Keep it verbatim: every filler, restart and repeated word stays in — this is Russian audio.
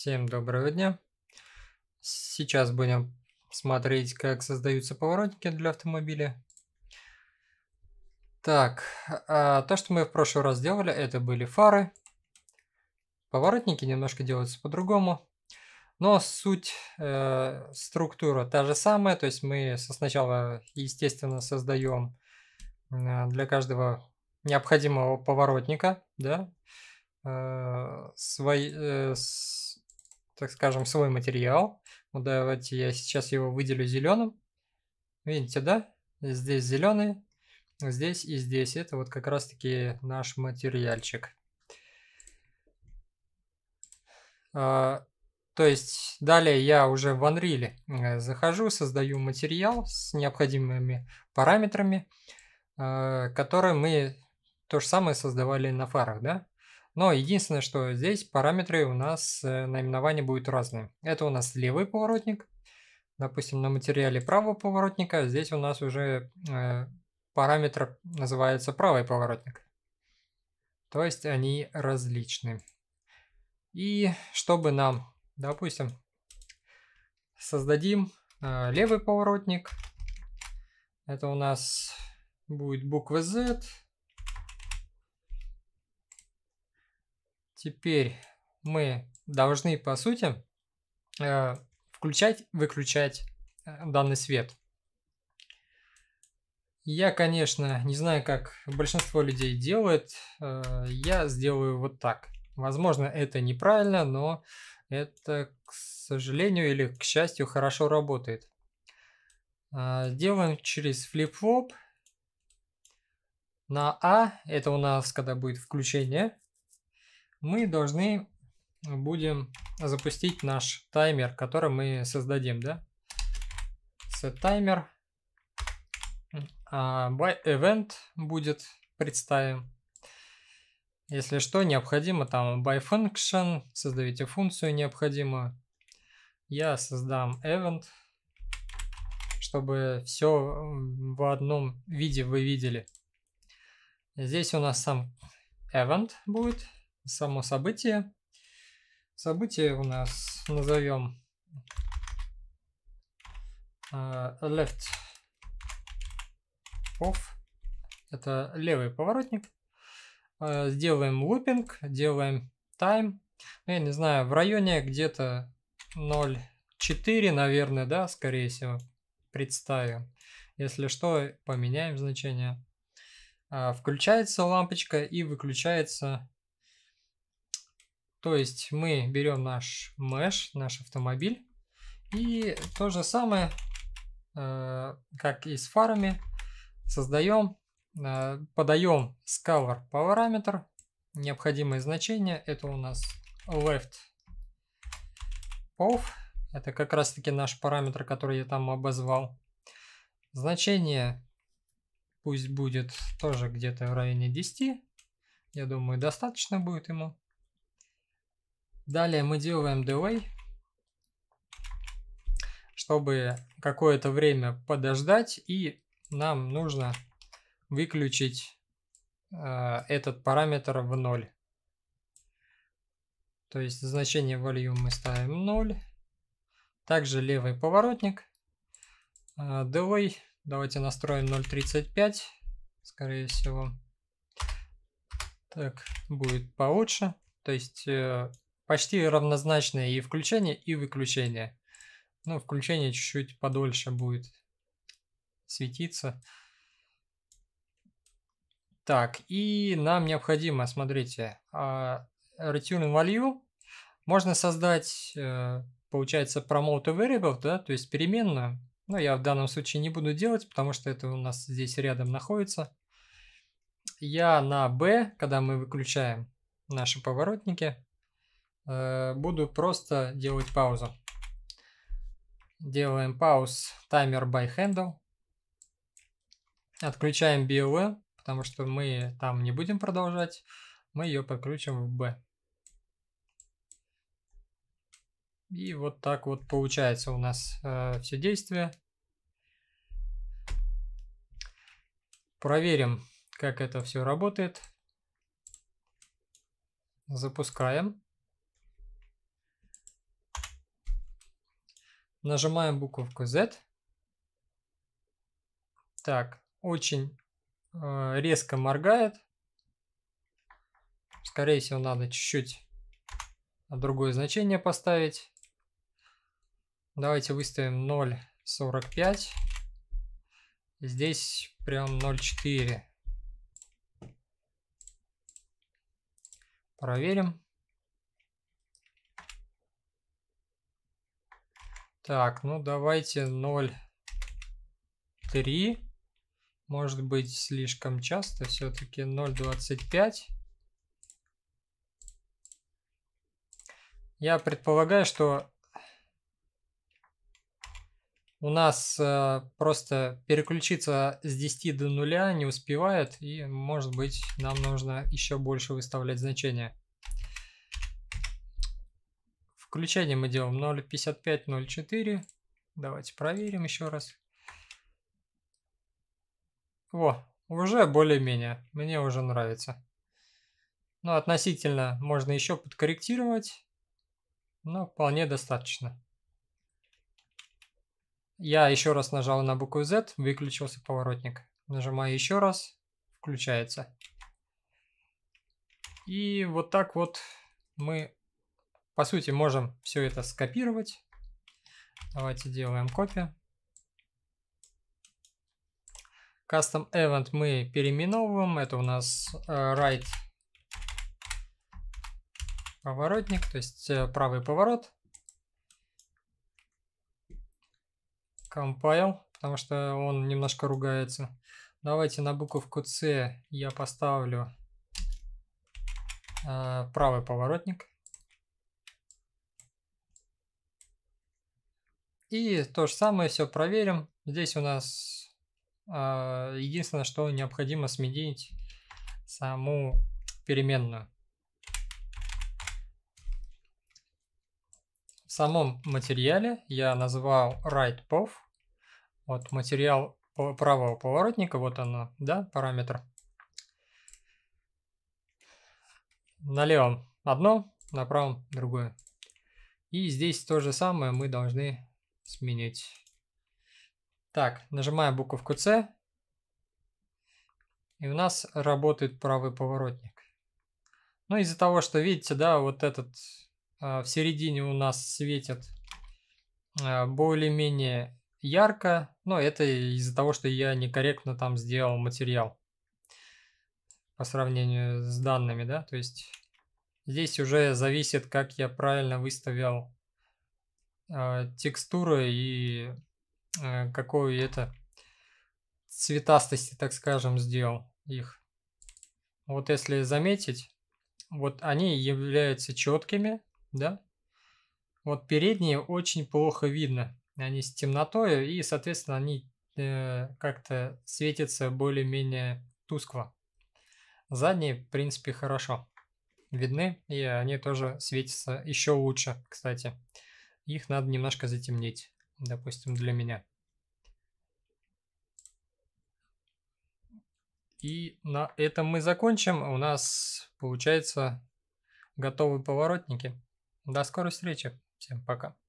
Всем доброго дня! Сейчас будем смотреть, как создаются поворотники для автомобиля. Так, а то, что мы в прошлый раз делали, это были фары. Поворотники немножко делаются по-другому. Но суть, э, структура та же самая. То есть мы сначала, естественно, создаем для каждого необходимого поворотника, да, э, свой, э, с, так скажем, свой материал. Ну, давайте я сейчас его выделю зеленым. Видите, да? Здесь зеленый, здесь и здесь. Это вот как раз-таки наш материальчик. Э, То есть далее я уже в Unreal захожу, создаю материал с необходимыми параметрами, которые мы то же самое создавали на фарах, да? Но единственное, что здесь параметры у нас, наименования будут разные. Это у нас левый поворотник, допустим, на материале правого поворотника, здесь у нас уже параметр называется правый поворотник. То есть они различны. И чтобы нам... Допустим, создадим э, левый поворотник. Это у нас будет буква Z. Теперь мы должны, по сути, э, включать, выключать данный свет. Я, конечно, не знаю, как большинство людей делает. Э, я сделаю вот так. Возможно, это неправильно, но... Это, к сожалению или к счастью, хорошо работает. Делаем через Flip-Flop. На А, это у нас, когда будет включение, мы должны будем запустить наш таймер, который мы создадим, да? SetTimer. ByEvent будет представим. Если что, необходимо там byFunction, создавайте функцию необходимую. Я создам event, чтобы все в одном виде вы видели. Здесь у нас сам event будет, само событие. Событие у нас назовем uh, LeftOff, это левый поворотник. Сделаем лупинг, делаем тайм. Я не знаю, в районе где-то ноль четыре, наверное, да, скорее всего, представим. Если что, поменяем значение. Включается лампочка и выключается. То есть мы берем наш Mesh, наш автомобиль. И то же самое, как и с фарами, создаем. Подаем scalar параметр, необходимые значения, это у нас LeftOff, это как раз таки наш параметр, который я там обозвал. Значение пусть будет тоже где-то в районе десяти, я думаю, достаточно будет ему. Далее мы делаем delay, чтобы какое-то время подождать, и нам нужно выключить э, этот параметр в ноль. То есть значение value мы ставим ноль. Также левый поворотник. Э, delay давайте настроим ноль тридцать пять. Скорее всего. Так, будет получше. То есть э, почти равнозначное и включение, и выключение. Но включение чуть-чуть подольше будет светиться. Так, и нам необходимо, смотрите, return value. Можно создать, получается, promote variable, да, то есть переменную. Но я в данном случае не буду делать, потому что это у нас здесь рядом находится. Я на B, когда мы выключаем наши поворотники, буду просто делать паузу. Делаем пауз timer by handle. Отключаем би эл эм. Потому что мы там не будем продолжать, мы ее подключим в B. И вот так вот получается у нас э, все действие. Проверим, как это все работает. Запускаем. Нажимаем буковку Z. Так, очень э, резко моргает. Скорее всего, надо чуть-чуть другое значение поставить. Давайте выставим ноль сорок пять. Здесь прям ноль четыре. Проверим. Так, ну давайте ноль три. Может быть, слишком часто. Все-таки ноль двадцать пять. Я предполагаю, что у нас э, просто переключиться с десяти до нуля не успевает. И, может быть, нам нужно еще больше выставлять значения. Включение мы делаем ноль пятьдесят пять ноль четыре. Давайте проверим еще раз. О, уже более-менее. Мне уже нравится. Но относительно можно еще подкорректировать. Но вполне достаточно. Я еще раз нажал на букву Z, выключился поворотник. Нажимаю еще раз, включается. И вот так вот мы, по сути, можем все это скопировать. Давайте делаем копию. Custom Event мы переименовываем. Это у нас right поворотник, то есть правый поворот. Compile, потому что он немножко ругается. Давайте на буковку C я поставлю э, правый поворотник. И то же самое все проверим. Здесь у нас э, единственное, что необходимо сменить саму переменную. В самом материале я назвал writePov. Вот материал правого поворотника, вот она, да, параметр. На левом одно, на правом другое. И здесь то же самое мы должны сменить. Так, нажимаем буковку C. И у нас работает правый поворотник. Ну, из-за того, что, видите, да, вот этот... В середине у нас светит более-менее ярко. Но это из-за того, что я некорректно там сделал материал. По сравнению с данными, да. То есть здесь уже зависит, как я правильно выставил э, текстуру и э, какую это цветастости, так скажем, сделал их. Вот если заметить, вот они являются четкими. Да? Вот передние очень плохо видно. Они с темнотой и, соответственно, они э, как-то светятся более-менее тускло. Задние, в принципе, хорошо видны. И они тоже светятся еще лучше, кстати. Их надо немножко затемнить, допустим, для меня. И на этом мы закончим. У нас, получается, готовы поворотники. До скорой встречи. Всем пока.